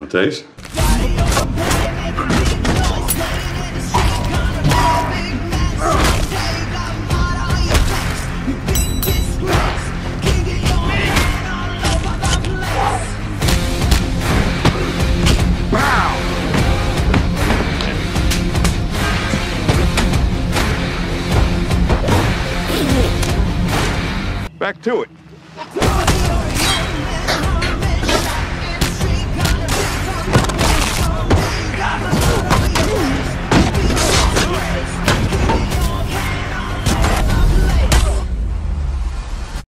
Matthijs. Back to it.